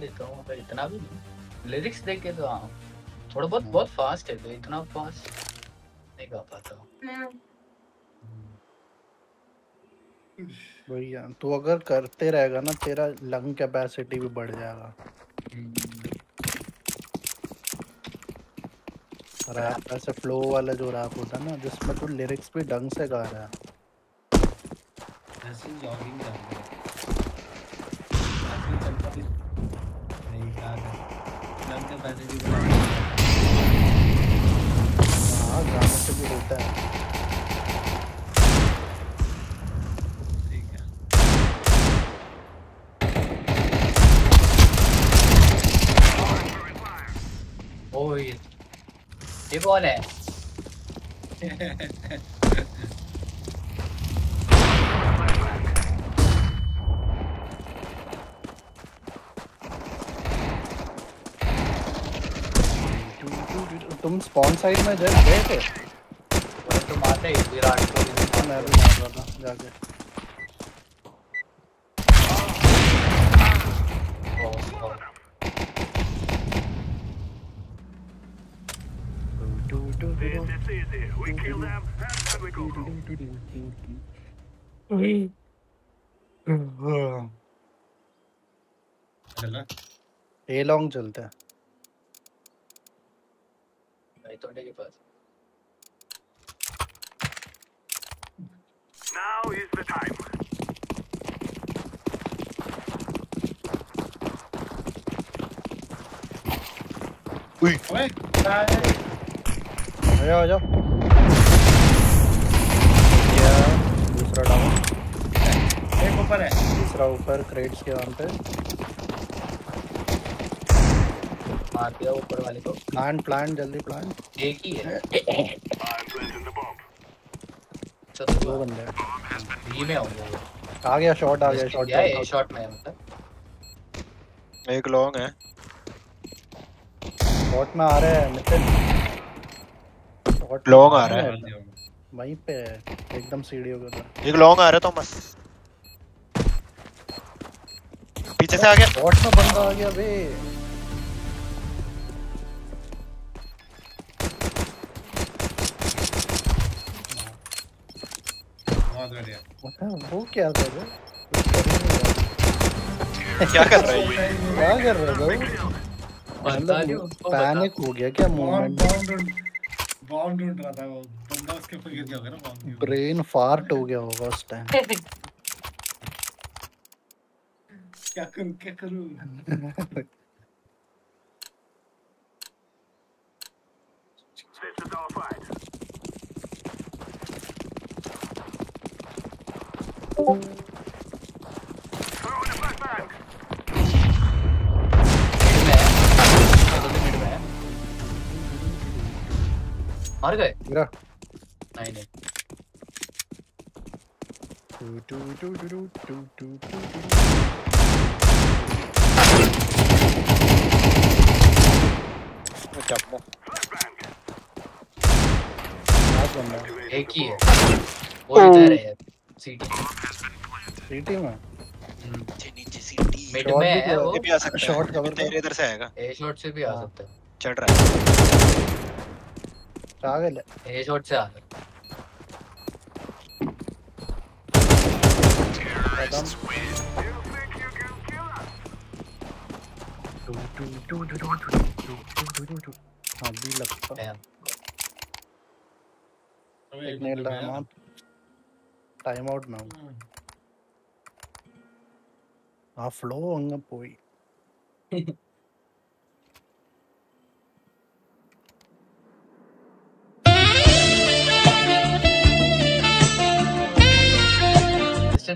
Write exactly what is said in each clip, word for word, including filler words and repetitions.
लेता हूँ, पर इतना भी लिरिक्स देखे तो हाँ थोड़ा बहुत बहुत फास्ट है, तो इतना फास्ट नहीं गा पाता हूँ। बढ़िया, तो अगर करते रहेगा ना तेरा लंग कैपेसिटी भी बढ़ जाएगा। रैप ऐसे फ्लो वाला जो रैप होता है ना, जिसमें तू लिरिक्स भी ढंग से गा रहा है। ऐसे जॉगिंग कर रहा है, ऐसे चलता भी नहीं गा रहा है, लंग कैपेसिटी बढ़ रहा है। हाँ, गाने से भी होता है। ये कौन है? तुम स्पॉन साइड में जब गए थे तुम आते ही विराट को मैं भी मार रहा था जाके। We kill them and we go home. चला? A long चलता है। भाई तोड़े के पास। Now is the time. Wait. Wait. आजा आजा। एक ऊपर है, दूसरा ऊपर क्रेट्स के वहां पे मार दिया ऊपर वाले को। प्लान प्लान जल्दी प्लान, एक ही है। अच्छा तो दो बंदे हैं, मैं आऊंगा। आ गया शॉट, आ गया शॉट, ये शॉट में है। मतलब एक लॉन्ग है, शॉट में आ रहा है नितिन, शॉट लॉन्ग आ रहा है वहीं पे एकदम सीढ़ियों के ऊपर। एक लॉन्ग आ रहा है थॉमस, पीछे से आ गया। बॉट में बंदा आ गया बे, बहुत बढ़िया। वो क्या कर रहा है? क्या कर रहा है? क्या कर रहा है? पैनिक हो गया क्या? मोमेंट बॉम्ब ढूंढ रहा था वो बंदा, उसके ऊपर गिर गया होगा ना बॉम्ब। ब्रेन फार्ट हो गया होगा उस टाइम। क्या करूं क्या करूं। मार गए मेरा? नहीं नहीं। Two two two two two two two. अच्छा मो। आज बंदा एक ही है। वो इधर है सीटी। सीटी में? नीचे नीचे सीटी। मिड में है वो। भी आ सकता है। शॉट कवर तेरे इधर से आएगा। ए शॉट से भी आ सकता है। चढ़ रहा है। पागल है, ए शॉट से आ गया। हां भी लगता है इतने टाइम टाइम आउट ना आ फ्लो अंग पोई।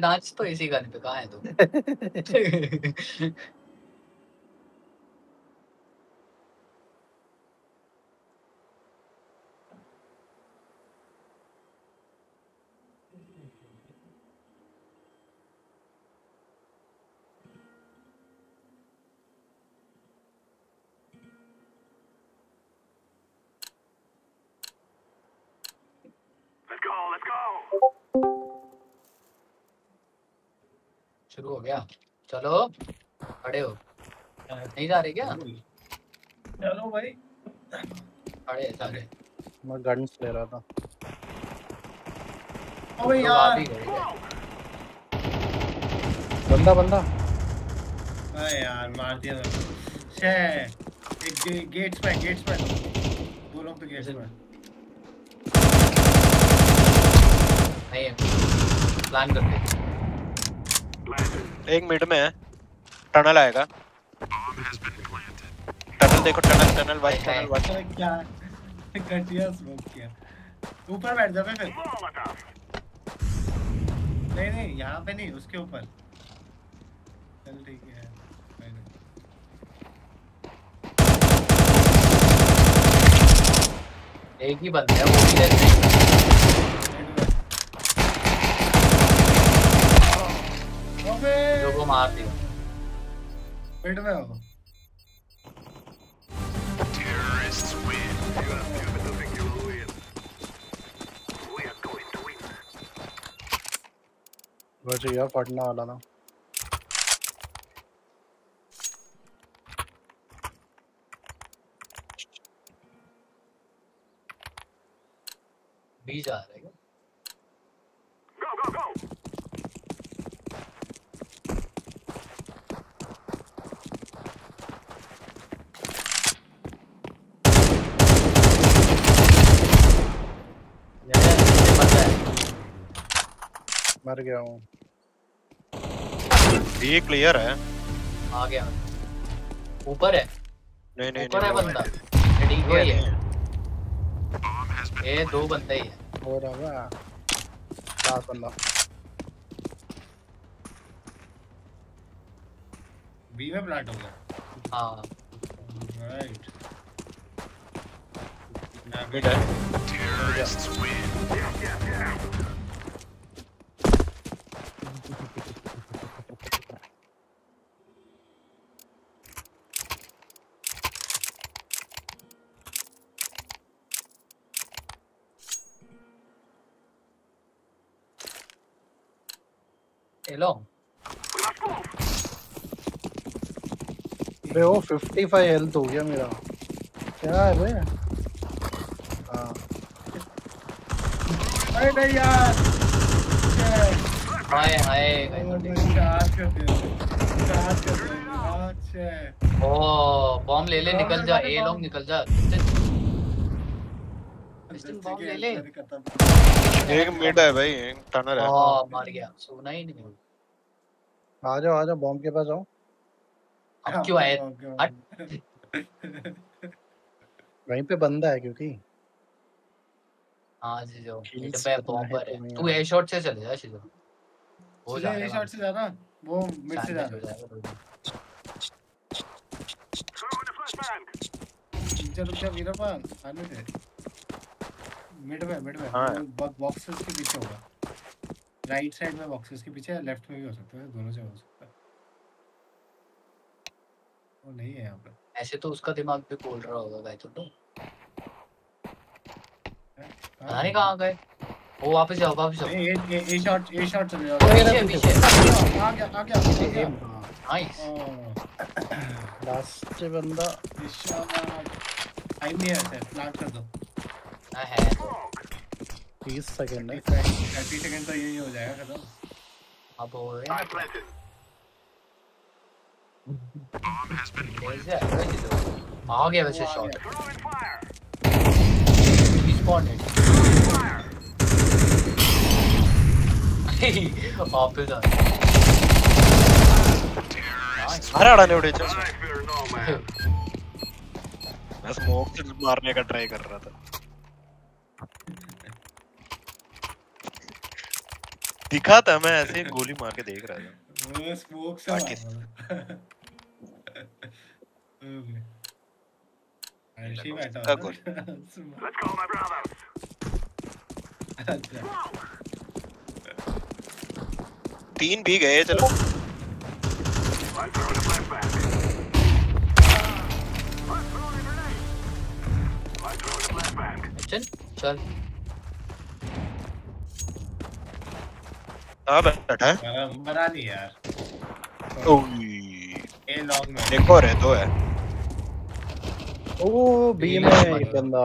नाच तो इसी गाने पे, कहाँ है तुम? शुरू हो गया, चलो खड़े हो। नहीं जा रहे क्या? चलो भाई। अरे सारे मैं गन्स ले रहा था। ओए यार बंदा बंदा अरे यार मार दिया शे। एक गे, गेट्स पे गेट्स पे बोलो पे गेट्स पे नहीं है प्लान करते एक मिनट में है टनल आएगा टनल देखो tunnel tunnel wise tunnel wise क्या घटिया स्मोक किया ऊपर बैठ जा फिर नहीं नहीं यहाँ पे नहीं उसके ऊपर चल ठीक है एक ही बंदा है वो भी लेते हैं जो को मार दिया बैठ में हो terrorists win you have given the victory we are going to win वैसे यार पढ़ना वाला ना भी जा रहा है गो गो गो मर गया हूँ ये क्लियर है आ गया ऊपर है नहीं नहीं ऊपर है बंदा रेडी हुआ ही है ये दो बंदे ही है हो रहा है चार बंदा बी में प्लांट होगा हाँ राइट नाबिड terrorists win Hello. Bro, fifty-five health हो गया मेरा। क्या है बे? हाँ। अरे नहीं यार। हाय हाय। चार्ज कर दे। चार्ज कर दे। अच्छा। ओह, बॉम्ब ले ले निकल जा। ए लोग निकल जा। बॉम्ब ले ले। एक मिनट है भाई, एक टनर है। ओह, मार गया। सुना ही नहीं। आ जाओ आ जाओ बॉम्ब के पास आओ अब क्यों आए वहीं पे बंदा है क्योंकि हां जी जो मिड पे बॉम्ब पर है तू ए शॉट से चले जा शिजो हो जा ए शॉट से जा ना वो मिड से जा चलो चलो वीरपाल आने दे मिड में मिड में बॉक्सेस के पीछे होगा राइट साइड में बॉक्सेस के पीछे या लेफ्ट में भी हो सकता है दोनों जगह हो सकता है वो नहीं है यहाँ पर ऐसे तो उसका दिमाग भी खोल रहा होगा भाई तो पता नहीं कहाँ गए वो वापस जाओ वापस जाओ ए ए ए शॉट ए शॉट चले जाओ पीछे पीछे आ गया आ गया नाइस लास्ट बंदा आई में है प्लांट कर दो ना है तीस सेकंड है तीस सेकंड तो यही हो जाएगा खत्म अब हो गया आ गया वैसे शॉट रिस्पॉन्डेड वापस आ अरे अड़ाने उड़े चल मैं स्मोक से मारने का ट्राई कर रहा था दिखा था मैं ऐसे गोली मार के देख रहा था वो स्मोक सा ऐसे बैठा था गोल लेट्स कॉल माय ब्रदर तीन भी गए चलो चल चल अब बैठा है मरा नहीं यार ओए ए लॉन्ग में एक और है, दो है। ओ बी में है बंदा,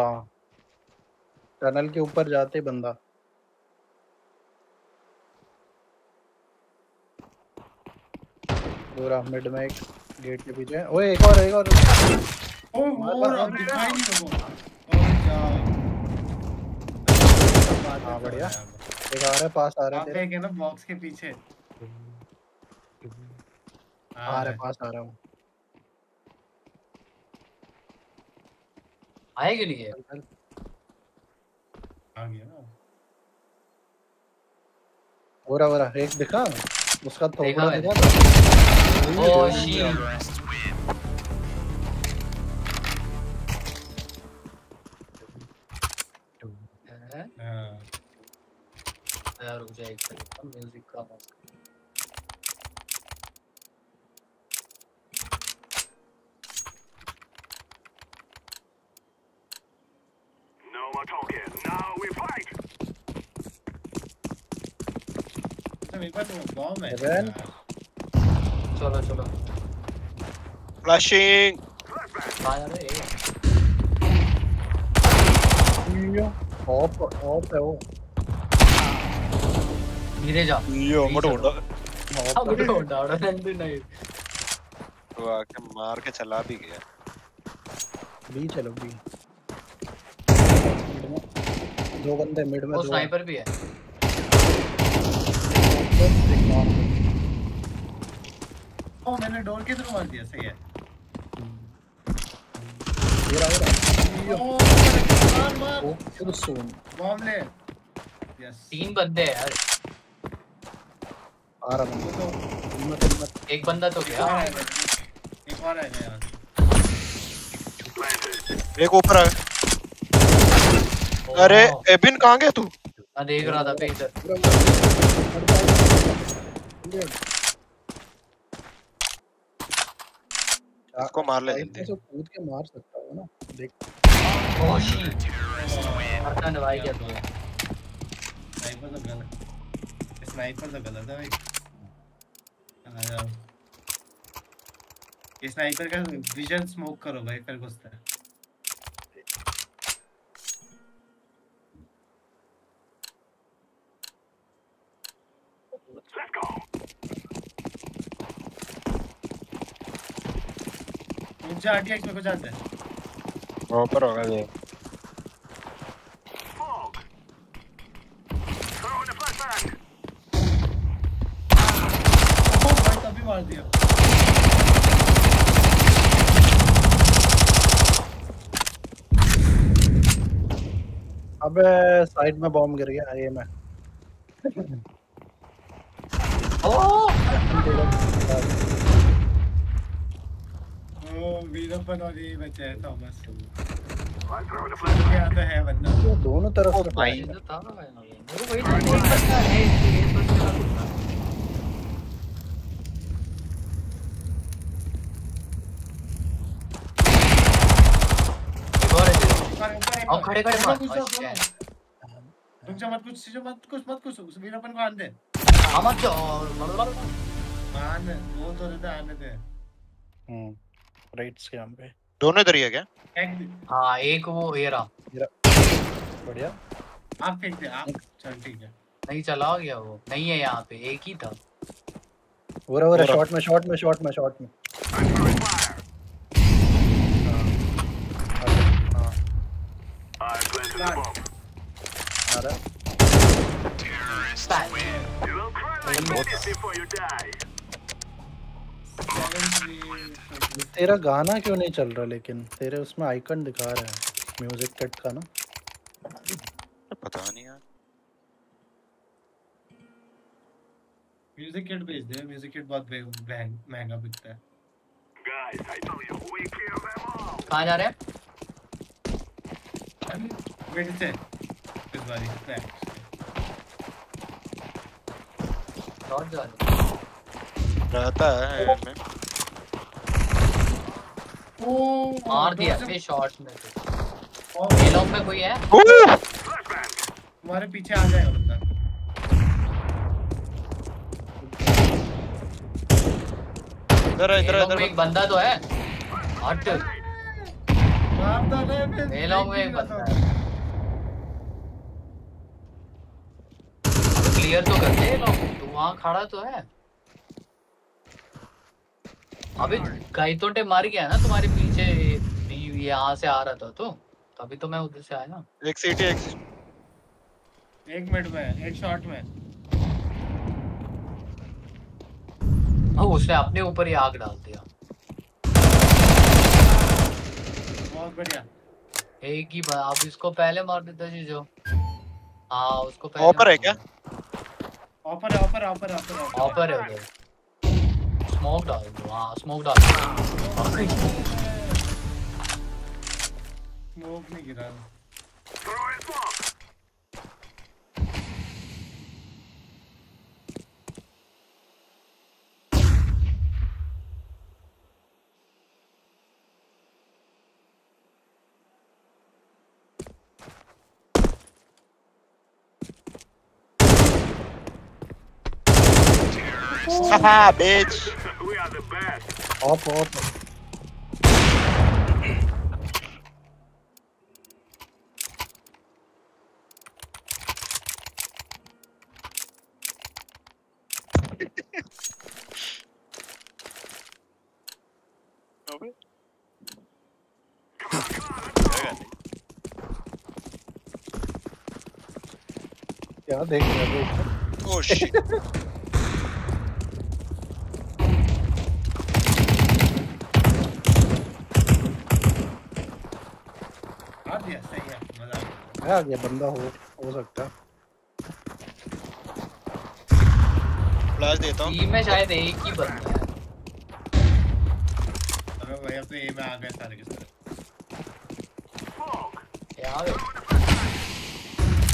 टनल के ऊपर जाते बंदा। पूरा मिड में एक गेट के पीछे। ओए एक और एक और ओ और अब दिखाई नहीं हो। और जा हां बढ़िया। एक आ रहा है पास, आ रहा है तेरे के ना बॉक्स के पीछे। आ रहा है पास, आ रहा हूं। आए कि नहीं है? आ गया ना। ओरा ओरा एक दिखा उसका, तो देखा देखा था। ओ शिट यार, रुक जाए एक सेकंड। म्यूजिक का चलो चलो फ्लैशिंग ऑफ ऑफ है वो। धीरे जा यो मोटो मोटो डाउन नहीं नहीं तो आके मार के चला भी गया। भी चलो भी दो बंदे मिड में, दो स्नाइपर भी है। ओ मैंने डोर के थ्रू मार दिया। सही है, मेरा मेरा ओ मार मार ओ फिर सोन बम ले। यस तीन बंदे हैं यार। आ रहा हूं हिम्मत हिम्मत। एक बंदा तो गया, एक और है यार। एक ऊपर आ गया। अरे एबिन कहां गया तू? मैं देख रहा था पे इधर। इसको मार ले जल्दी, इसको कूद के मार सकता हूं ना। देख ओ शिट मारता ना भाई, क्या तू है? नहीं पता गन स्नाइपर तो गलत है भाई। स्नाइपर का विजन स्मोक करो भाई, फिर घुसता है। कुछ आता है प्रॉपर होगा ये। मार दिया अबे, साइड में बॉम्ब गिर गया। ये मैं ओ ओ वीरप्पन और ये बच्चा है थॉमस। क्या आता है बंदा तो दोनों तरफ से भाई था ना। भाई मेरे को पता है ये बंदा और खड़े खड़े मत तुमसे मत कुछ मत कुछ मत कुछ वीरपन को आने दे। हम मत मान वो तो रहता आने दे। हम राइट्स के हम पे दोनों इधर ही है क्या? हां एक वो येरा येरा बढ़िया। आप फेंक दे आप। चल ठीक है, नहीं चला गया वो नहीं है यहां पे, एक ही था। ओरा ओरा शॉट में शॉट में शॉट में शॉट में तेरा गाना क्यों नहीं चल रहा? लेकिन तेरे उसमें आइकन दिखा रहा है म्यूजिक कट का ना, पता नहीं यार। म्यूजिक कट भेज दे, म्यूजिक कट बहुत महंगा बिकता है। कहाँ जा रहे हैं? वेट से इस बारी क्रैक और जा रहता है एंड में। ओ मार दिया पे शॉट में तो। और ये लॉक में कोई है? तुम्हारे पीछे आ जाएगा बंदा। इधर इधर इधर एक बंदा तो है। हट मेलों में एक बंदा है। क्लियर तो कर दे लोग। तू वहां खड़ा तो है। अभी गाइतोटे मार गया ना तुम्हारे पीछे। यहाँ से आ रहा था तो तभी तो मैं उधर से आया ना। एक सीटी एक एक मिनट में एक शॉट में। हाँ उसने अपने ऊपर ही आग डाल दिया। बहुत बढ़िया। एक ही बार आप इसको पहले मार देता जीजो। हाँ उसको पहले। ऑपर है क्या? ऑपर है ऑपर ऑपर ऑपर ऑपर है उधर। स्मोक डाल दो। हाँ स्मोक डाल दो। स्मोक नहीं गिरा haha bitch we are the best up up क्या देख रहे हो? Oh shit. आ गया सही है मजा आ गया। बंदा हो हो सकता। फ्लैश देता हूं। ये में शायद एक ही बंदा है। अरे भाई अब तो ये में आ गए सारे के सारे। यार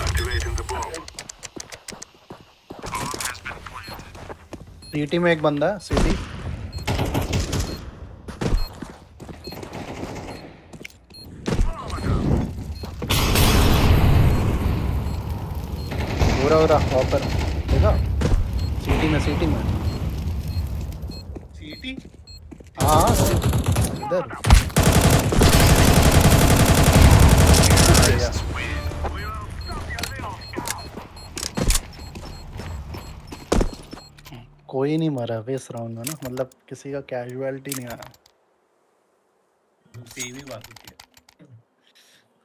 एक्टिवेटिंग द बॉम्ब। सिटी में एक बंदा है। सिटी पूरा पूरा ऑपर देखा। सिटी में सिटी में सिटी। हाँ इधर कोई नहीं मरा इस राउंड में ना। मतलब किसी का कैजुअलिटी नहीं आया। सेम ही बात होती है।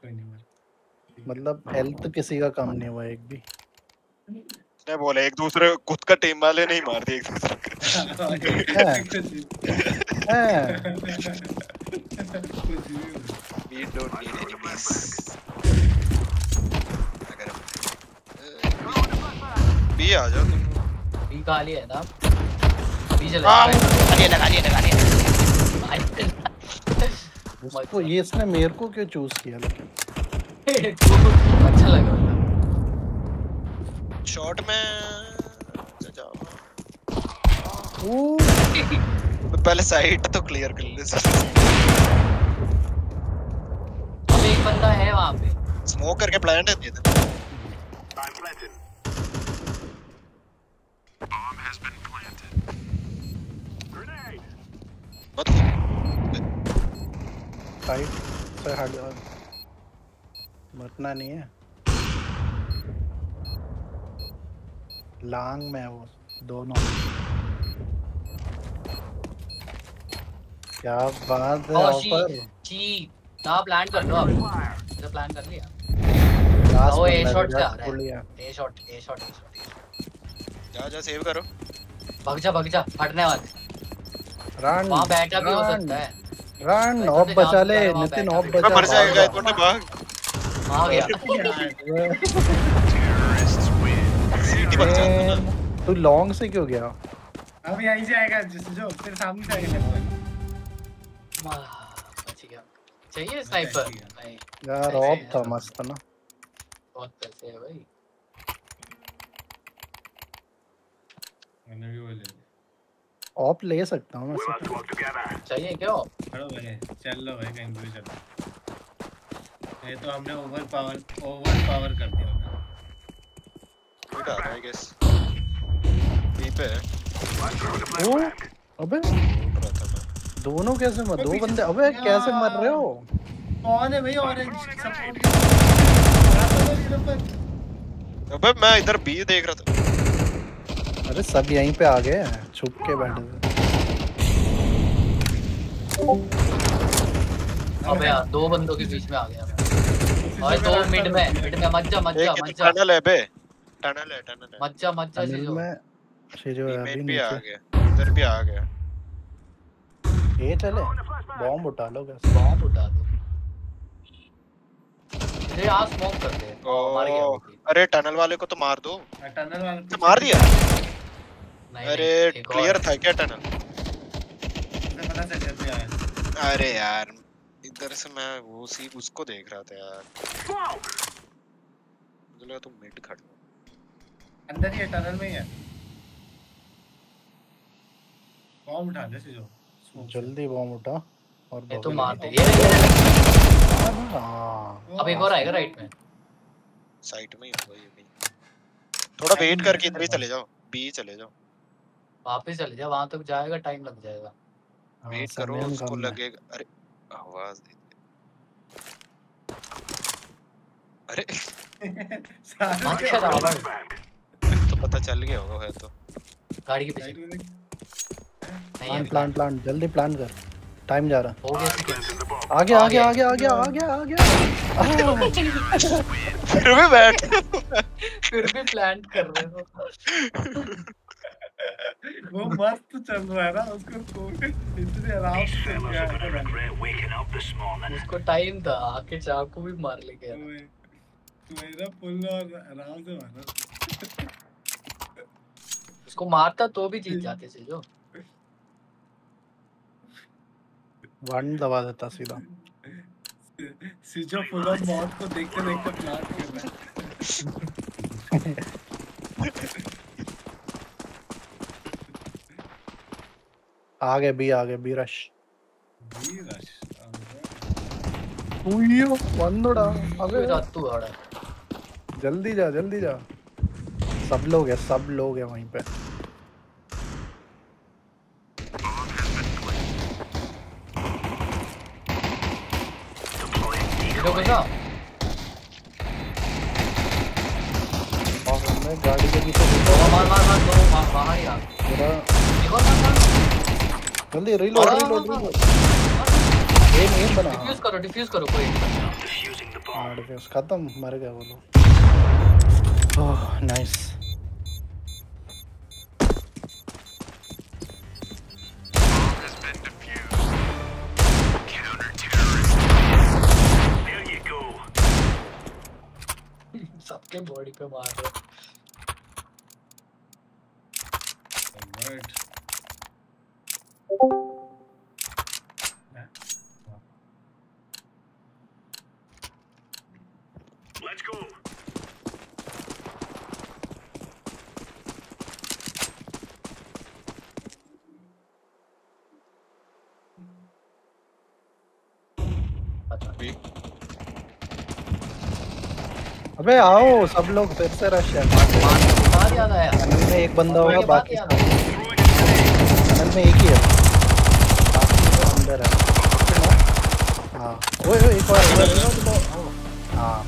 कोई नहीं मरा मतलब हेल्थ किसी का कम नहीं हुआ एक भी। इसने बोला एक दूसरे खुद का टीम वाले नहीं मार दिए एक दूसरे को। We don't need enemies. अगर बी आ जाओ तुम गाली है ना। पीछे लगा गाली गाली गाली उसको। ये इसने मेरे को क्यों चूज किया? लेकिन अच्छा लगा शॉट में। ओ पहले साइड तो क्लियर कर ले। अब एक बंदा है वहां पे। स्मोक करके प्लांट है इधर। Bomb has been planted. Grenade. What? Fight. Sir hard on. मरना नहीं है। लांग में वो दोनों। क्या बात है ऊपर। जी, ना प्लान कर लो अब। तो प्लान कर लिया। ओ ए शॉट जा रहा है। ए शॉट, ए शॉट, ए शॉट। जा जा सेव करो। भाग जा भाग जा फटने वाले। रन वहां बैठा भी हो सकता है। रन ऑफ बचा ले नितिन। ऑफ बचा मर जाएगा तो भाग। भाग यार तू लॉन्ग से क्यों गया? अभी आई जाएगा जो तेरे सामने से आएगा। वाह बच गया। चाहिए स्नाइपर भाई यार। ऑफ था मस्त ना। बहुत पैसे है भाई। ऑप ले सकता हूँ मैं। चाहिए क्या ऑप? चलो भाई चल लो भाई कहीं भी चलो। ये तो हमने ओवर पावर ओवर पावर कर दिया। ठीक है आई गेस। टीप है। अबे दोनों कैसे मर, दो बंदे अबे कैसे मर रहे हो? कौन है भाई ऑरेंज? अबे मैं इधर बी देख रहा था। अरे सब यहीं पे आ गए हैं, छुप के बैठे। अबे यार दो बंदों के बीच में आ गया मैं। और दो मिड में, मिड में मत जा मत जा मत जा। टनल है बे, टनल है टनल है। मत जा मत जा चीजों में, चीजों अभी नीचे आ गया, इधर भी आ गया। ये चले बॉम्ब उठा लो, गैस बॉम्ब उठा दो। ये आज स्मोक कर दे, मार गया। अरे टनल वाले को तो मार दो। टनल वाले को मार दिया? अरे क्लियर था क्या टनल? मैं पता चल गया यार। अरे यार इधर से मैं वो सी उसको देख रहा था यार, मुझे लगा तुम मिड खड़े हो। अंदर ही टनल में ही है, बॉम्ब उठा दे सीजो, जल्दी बॉम्ब उठा और ये तो मारते। ये अब एक और आएगा राइट में, साइड में ही होगा ये भी। थोड़ा वेट करके इधर ही चले जाओ, बी चले जाओ, वापस चले जाओ। वहां तक जाएगा टाइम लग जाएगा, वेट करो उसको लगेगा। अरे आवाज दे, अरे तो पता चल गया होगा है तो। गाड़ी के पीछे प्लान प्लान प्लान जल्दी प्लान कर, टाइम जा रहा। हो गया, आ गया आ गया आ गया आ गया आ गया आ गया। फिर भी बैठ, फिर भी प्लान कर रहे हो। वो मस्त चल रहा है ना, उसको कोई इतने आराम से यार, उसको टाइम था। आके चाकू भी मार ले गया मेरा फुल, और आराम से मारा उसको। मारता तो भी जीत जाते से जो वन दबा देता सीधा। सीजो फुल ऑफ मौत को देखते देखते प्लान कर रहा है। आ गए बी, आ गए बी रश, बी रश। ओयो बंदोड़ा, अबे रातू आड़ा, जल्दी जा जल्दी जा। सब लोग है, सब लोग है वहीं पे। गाड़ी के पीछे मार मार मार दो, मार बाहर ही आ पूरा। एक और मार, जल्दी रीलोड रीलोड रीलोड। एक एम बना, डिफ्यूज करो डिफ्यूज करो कोई। डिफ्यूजिंग द बॉम्ब, डिफ्यूज खत्म, मर गया वो लोग। ओह नाइस, सबके बॉडी पे मार रहे। Let's go. अबे आओ सब लोग फिर से रश है। टनल में एक बंदा होगा, बाकी टनल में एक ही है, अंदर है। हाँ वो एक और, हाँ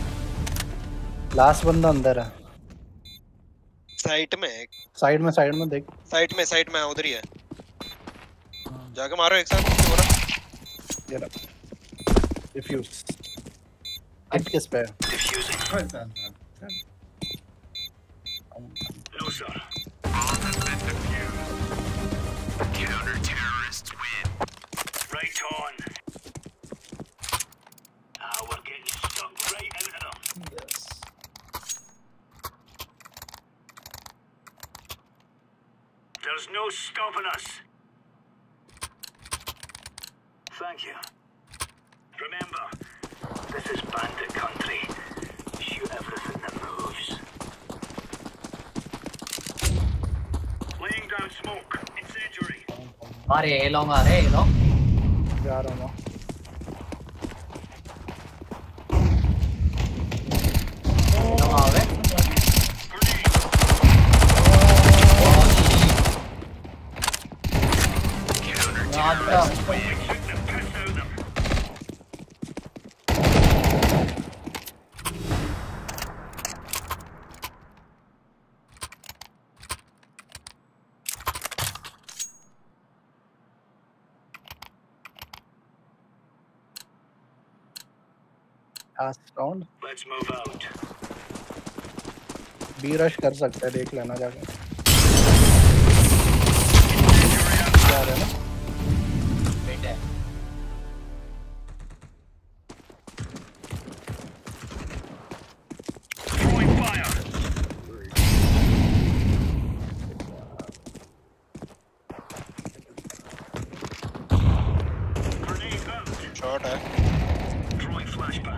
लास्ट बंदा अंदर है। साइड में, साइड में साइड में देख, साइड में साइड में उधर ही है। जाके मारो एक साथ पूरा। जरा डिफ्यूज किस पे No stopping us. Thank you. Remember, this is bandit country. Shoot everything that moves. Laying down smoke. Incendiary. Arey, long arey, long. Ja raha hu. Wait. last round. Let's move out. B rush कर सकते हैं, देख लेना जाके। जा रहे हैं ना? Wait है।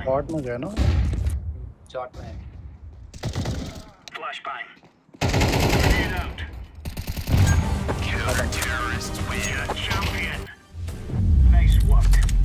शॉट में गया ना, शॉट में flash bang get out killer terrorist we are champion nice work